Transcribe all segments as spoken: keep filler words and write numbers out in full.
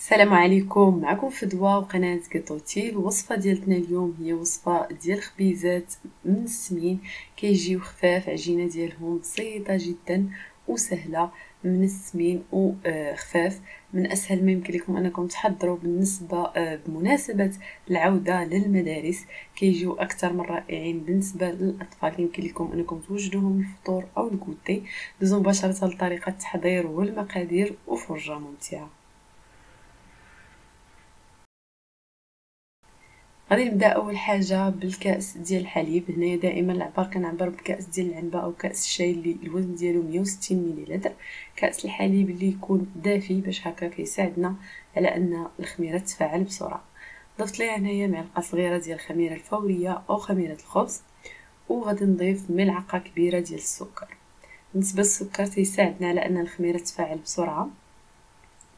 السلام عليكم، معكم فدوى وقناة كاتوتيل. الوصفة ديالتنا اليوم هي وصفة ديال خبيزات من السمين، كيجيو خفاف، عجينة ديالهم بسيطة جدا وسهلة من السمين وخفاف، من اسهل ما يمكن لكم انكم تحضروا. بالنسبه بمناسبه العوده للمدارس كيجيو اكثر من رائعين بالنسبه للاطفال، يمكن لكم انكم توجدوهم الفطور او الكوتي. دوزو مباشره لطريقه التحضير والمقادير وفرجه ممتعه. غادي نبدا اول حاجه بالكاس ديال الحليب. هنايا دائما العبار كنعبر بكاس ديال العنبه او كاس الشاي اللي الوزن ديالو مية وستين مليلتر. كاس الحليب اللي يكون دافي باش هكا كيساعدنا على ان الخميره تفاعل بسرعه. ضفت ليها هنايا معلقه صغيره ديال الخميره الفوريه او خميره الخبز، وغادي نضيف ملعقه كبيره ديال السكر. بالنسبه للسكر تيساعدنا على ان الخميره تفاعل بسرعه،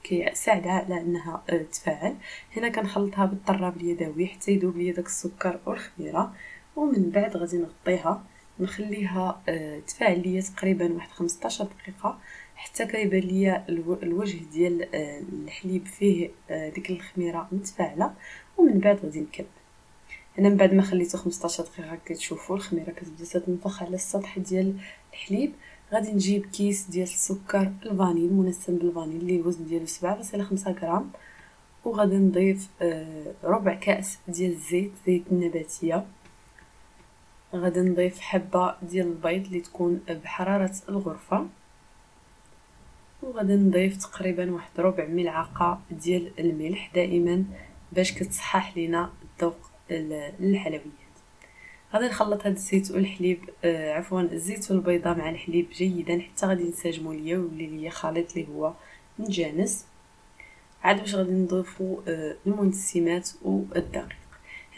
كيساعدها على انها تفاعل. هنا كنخلطها بالطراب اليدوي حتى يذوب ليا داك السكر والخميره، ومن بعد غادي نغطيها نخليها تفاعل ليا تقريبا واحد خمسطاش دقيقه حتى كيبان ليا الوجه ديال الحليب فيه ديك الخميره متفاعله، ومن بعد غادي نكمل. هنا من بعد ما خليته خمسطاش دقيقه كتشوفوا الخميره كتبدا تنفخ على السطح ديال الحليب. غادي نجيب كيس ديال السكر الفانيل منسم بالفانيل اللي الوزن ديالو سبعة فاصلة خمسة غرام، وغادي نضيف ربع كاس ديال الزيت، زيت النباتيه. غادي نضيف حبه ديال البيض اللي تكون بحراره الغرفه، وغادي نضيف تقريبا واحد ربع ملعقه ديال الملح دائما باش كتصحح لينا الذوق الحلوي. غادي نخلط هاد الزيت والحليب آه عفوا الزيت والبيضه مع الحليب جيدا حتى غادي ينسجموا ليا ويولي ليا خليط اللي هو متجانس. عاد باش غادي نضيفوا آه المنسمات والدقيق.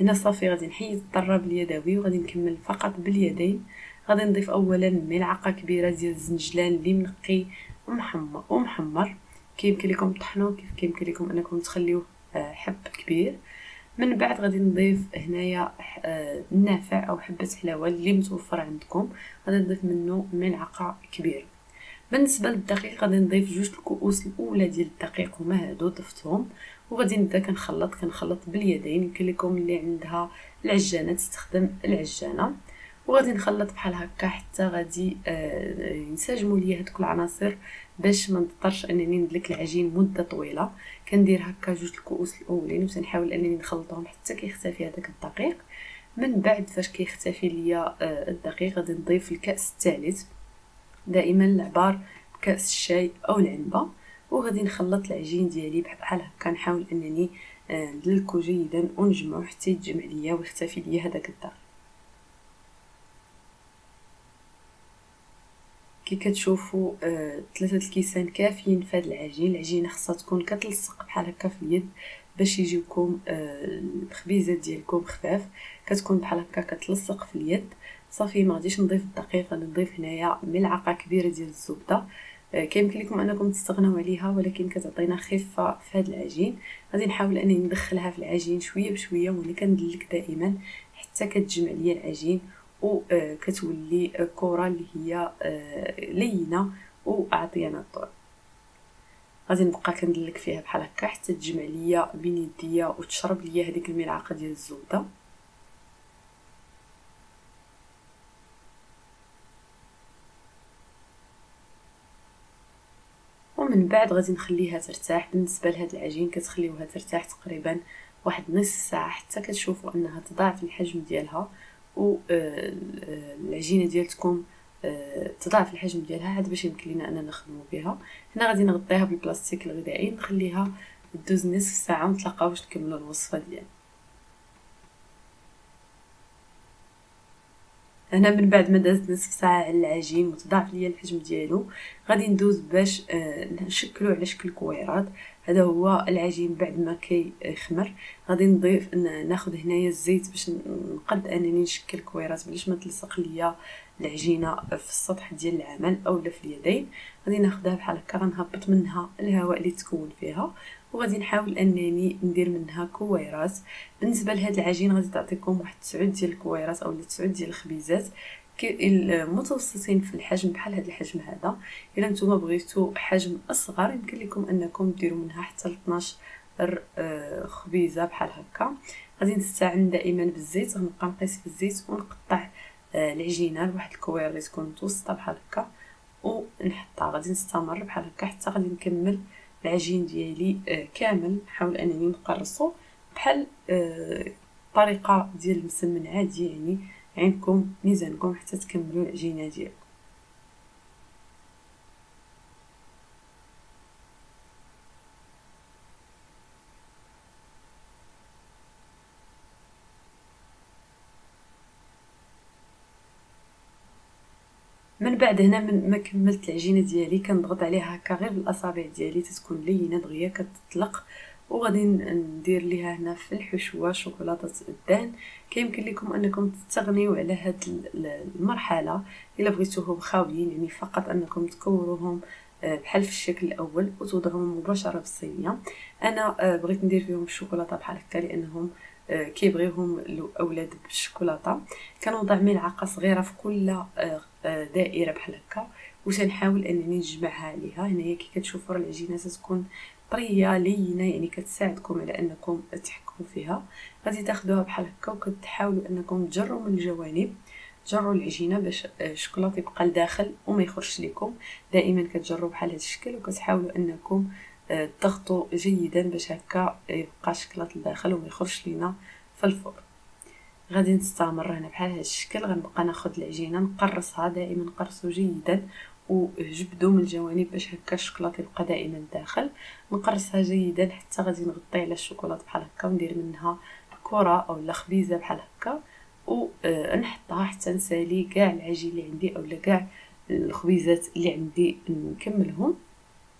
هنا صافي غادي نحيد الطراب اليدوي وغادي نكمل فقط باليدين. غادي نضيف اولا ملعقه كبيره ديال الزنجلان اللي منقي ومحمر ومحمر كيمكن لكم تطحنوه كيف كيمكن لكم انكم تخليوه آه حب كبير. من بعد غادي نضيف هنايا النافع او حبه حلاوه اللي متوفر عندكم، غادي نضيف منه ملعقه كبيره. بالنسبه للدقيق غادي نضيف جوج الكؤوس الاولى ديال الدقيق هما هادو ضفتهم، وغادي نبدا كنخلط كنخلط باليدين. يمكن لكم اللي عندها العجانه تستخدم العجانه، وغادي نخلط بحال هكا حتى غادي آه ينسجموا ليا هادوك العناصر باش ما نضطرش انني ندلك العجين مده طويله. كندير هكا جوج الكؤوس الاولين وكنحاول انني نخلطهم حتى كيختفي هذاك الدقيق. من بعد فاش كيختفي ليا آه الدقيق غادي نضيف الكاس الثالث، دائما العبار بكاس الشاي او العنبه، وغادي نخلط العجين ديالي بحال هكا. نحاول انني آه ندلكو جيدا ونجمعو حتى يتجمع ليا ويختفي ليا هذاك الدقيق. كي كتشوفوا آه، ثلاثه الكيسان كافيين فهاد العجين. العجينه خاصها تكون كتلصق بحال هكا في اليد باش يجيوكم آه، الخبيزات ديالكم خفاف، كتكون بحال هكا كتلصق في اليد. صافي ما غاديش نضيف الدقيق، غادي نضيف هنايا ملعقه كبيره ديال الزبده آه، كيمكن لكم انكم تستغناو عليها ولكن كتعطينا خفه في هاد العجين. غادي نحاول انني ندخلها في العجين شويه بشويه وانا كندلك دائما حتى كتجمع ليا العجين وكتولي كره اللي هي لينه واعطينا الطعم. غادي نبقى كندلك فيها بحال هكا حتى تجمع ليا بين يديا وتشرب ليا هذيك الملعقه ديال الزبده. ومن بعد غادي نخليها ترتاح. بالنسبه لهاد العجين كتخليوها ترتاح تقريبا واحد نص ساعه حتى كتشوفوا انها تضاعف الحجم ديالها و العجينه ديالتكم تضاعف الحجم ديالها، عاد باش يمكن لينا اننا نخدموا بها. هنا غادي نغطيها بالبلاستيك الغذائي نخليها دوز نصف ساعه ونتلاقاو باش نكملوا الوصفه ديالنا. هنا من بعد ما دازت نصف ساعه على العجين وتضاعف ليا الحجم ديالو، غادي ندوز باش نشكلو على شكل كويرات. هذا هو العجين بعد ما كيخمر. غادي نضيف ناخذ هنايا الزيت باش نقد انني نشكل كويرات باش ما تلصق ليا العجينه في السطح ديال العمل اولا في اليدين. غادي ناخذها بحال هكا، غنهبط منها الهواء اللي تكون فيها وغادي نحاول انني ندير منها كويرات. بالنسبه لهاد العجين غادي تعطيكم واحد تسعود ديال الكويرات اولا تسعود ديال الخبيزات المتوسطين في الحجم بحال هذا الحجم هذا. الا نتوما بغيتو حجم اصغر يمكن لكم انكم ديروا منها حتى ل اثنا عشر خبيزه بحال هكا. غادي نستعمل دائما بالزيت، غنبقى نقيس في الزيت ونقطع العجينه لواحد الكوير اللي تكون متوسطه بحال هكا ونحطها. غادي نستمر بحال هكا حتى غادي نكمل العجين ديالي كامل. نحاول انني نقرصو بحال الطريقه ديال المسمن عادي، يعني عندكم ميزانكم حتى تكملوا العجينه ديالكم. من بعد هنا من ما كملت العجينه ديالي كنضغط عليها هكا غير بالاصابع ديالي تتكون لينه دغيا كتطلق، وغادي ندير ليها هنا في الحشوه شوكولاطه الدهن. كيمكن لكم انكم تستغنيو على هاد المرحله الا بغيتوهم خاويين، يعني فقط انكم تكوروهم بحال في الشكل الاول وتوضعوهم مباشره بالصينيه. انا بغيت ندير فيهم الشوكولاطه بحال هكا لانهم كيبغيوهم الاولاد بالشوكولاطه. كنوضع ملعقه صغيره في كل دائره بحال هكا وتنحاول انني نجمعها عليها. هنايا كي كتشوفوا العجينه تتكون طريه لينه، يعني كتساعدكم على انكم تحكموا فيها. غادي تاخدوها بحال هكا وكتحاولوا انكم تجروا من الجوانب، تجروا العجينه باش الشوكولاط يبقى لداخل وما يخرجش لكم. دائما كتجروا بحال هذا الشكل وكتحاولوا انكم ضغطوا جيدا باش هكا يبقى شكلات لداخل وما يخرجش لينا في الفرن. غادي نستمر هنا بحال هذا الشكل. غنبقى ناخذ العجينه نقرصها دائما، نقرصوا جيدا وجبدوا من الجوانب باش هكا الشوكولاط يبقى دائما داخل. نقرصها جيدا حتى غادي نغطي على الشوكولاط بحال هكا وندير منها كره اولا خبيزه بحال هكا ونحطها حتى نسالي كاع العجين اللي عندي اولا كاع الخبيزات اللي عندي نكملهم.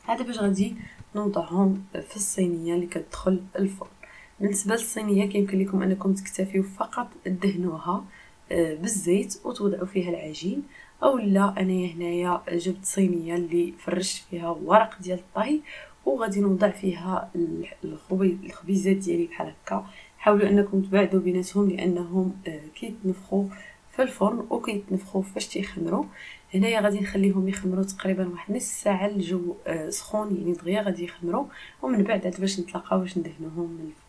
هذا باش غادي نوضعهم في الصينيه اللي كتدخل الفرن. بالنسبه للصينيه كيمكن لكم انكم تكتفيو فقط دهنوها بالزيت وتوضعوا فيها العجين، اولا انا هنايا جبت صينيه اللي فرشت فيها ورق ديال الطهي وغادي نوضع فيها الخبيزات ديالي بحال هكا. حاولوا انكم تبعدوا بيناتهم لانهم كيتنفخوا في الفرن وكيتنفخوا فاش تيخمروا. هنايا غادي نخليهم يخمروا تقريبا واحد نص ساعه الجو سخون، يعني دغيا غادي يخمروا ومن بعد عاد باش نتلاقاو باش ندهنوهم من الفوق.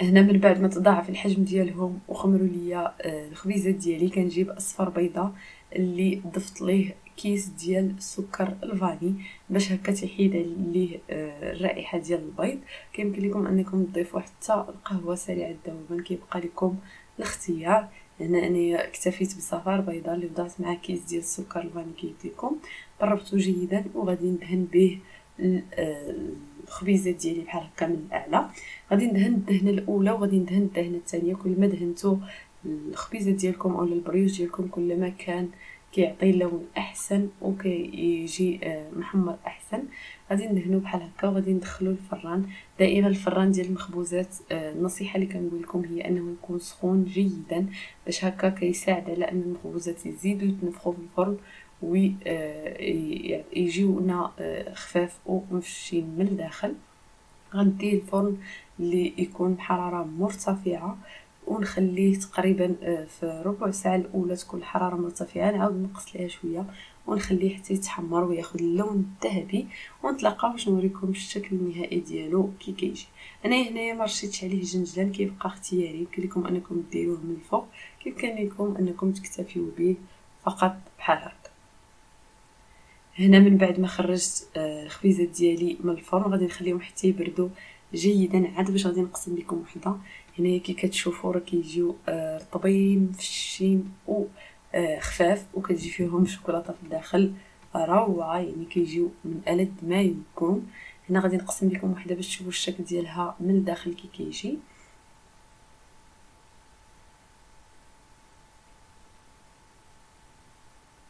هنا من بعد ما تضاعف الحجم ديالهم وخمروا ليا الخبيزات ديالي كنجيب اصفر بيضه اللي ضفت ليه كيس ديال السكر الفاني باش هكا تحيد ليه الرائحه ديال البيض. كيمكن لكم انكم تضيفوا حتى القهوه سريعه الذوبان، كيبقى لكم الاختيار. هنا انا اكتفيت بصفار بيضه اللي وضعت معها كيس ديال السكر الفاني كيدي لكم. ضربته جيدا وغادي ندهن به الخبيزات ديالي بحال هكا من الاعلى. غادي ندهن الدهنه الاولى وغادي ندهن الدهنه الثانيه. كل ما دهنتو الخبيزات ديالكم اولا البريوش ديالكم كل ما كان كيعطي لون احسن وكيجي محمر احسن. غادي ندهنو بحال هكا وغادي ندخلو الفران. دائما الفران ديال المخبوزات النصيحه اللي كنقول لكم هي انه يكون سخون جيدا باش هكا كيساعد على ان المخبوزات يزيدوا يتنفخوا في الفرن ويجيونا خفاف ومفشين من الداخل. غندي الفرن اللي يكون بحراره مرتفعه ونخليه تقريبا في ربع ساعه الاولى تكون الحراره مرتفعه، نعاود نقص ليها شويه ونخليه حتى يتحمر وياخذ اللون الذهبي ونتلاقاو باش نوريكم الشكل النهائي ديالو كي كيجي. انا هنايا ما رشيتش عليه الجنجلان، كيبقى اختياري، يمكن لكم انكم ديروه من الفوق، كيمكن لكم انكم تكتفيو به فقط بحال هكا. هنا من بعد ما خرجت الخبيزات ديالي من الفرن غادي نخليهم حتى يبردوا جيدا عاد باش غادي نقسم لكم وحده. هنايا كي كتشوفوا راه كيجيو رطبين فشين وخفاف وكتجي فيهم الشوكولاطه في الداخل روعه، يعني كيجيو من ألذ ما يمكن. هنا غادي نقسم لكم وحده باش تشوفوا الشكل ديالها من الداخل كي كيجي.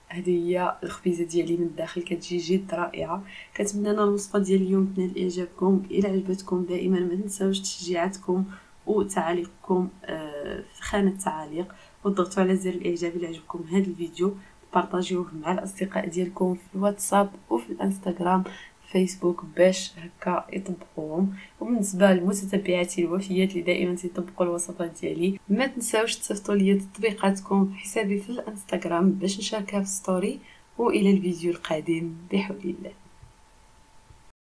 هذه هي الخبيزه ديالي من الداخل كتجي جد رائعه. كنتمنى ان الوصفه ديال اليوم تنال اعجابكم. الى عجبتكم دائما ما تنساوش تشجيعاتكم وتعليقكم في خانه التعاليق، وضغطوا على زر الاعجاب الى عجبكم هذا الفيديو، بارطاجيوه مع الاصدقاء ديالكم في الواتساب وفي الانستغرام في فيسبوك باش هكا يطبقوهم. وبالنسبه لمتتبعاتي الوفيات اللي دائما تطبقوا الوصفات ديالي، ما تنساوش تصيفطوا لي تطبيقاتكم في حسابي في الانستغرام باش نشاركها في ستوري. والى الفيديو القادم بحول الله.